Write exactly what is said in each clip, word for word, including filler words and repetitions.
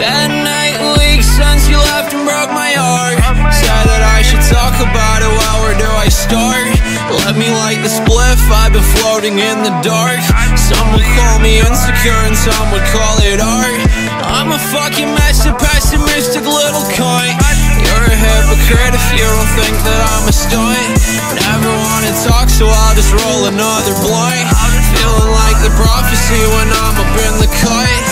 That night, weak sons, you left and broke my heart. Said that I should talk about it, well, where do I start? Let me light the spliff, I've been floating in the dark. Some would call me insecure and some would call it art. I'm a fucking mess, a pessimistic little cunt. You're a hypocrite if you don't think that I'm a stunt. Never wanna talk, so I'll just roll another blunt. Feeling like the prophecy when I'm up in the cut.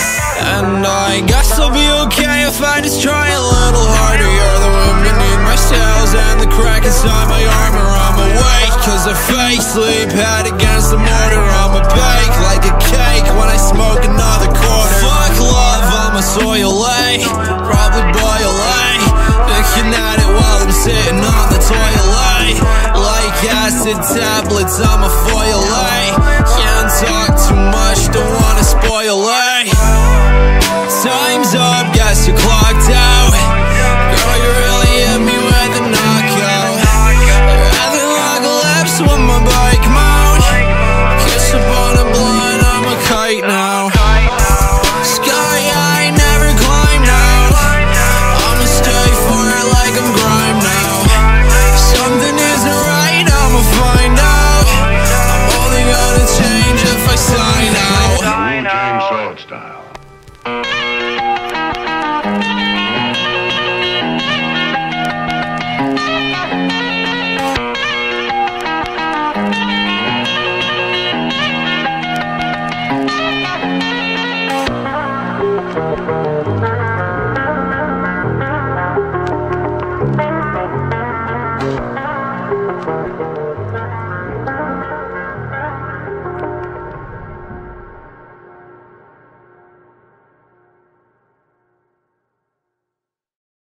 And I guess I'll be okay if I just try a little harder. You're the one beneath my sails and the crack inside my armor. I'm awake, cause I fake sleep, head against the mortar. I'm a bake like a cake when I smoke another quarter. Fuck love, I'ma soil late, probably boil late. Looking at it while I'm sitting on the toilet. Like acid tablets, I'm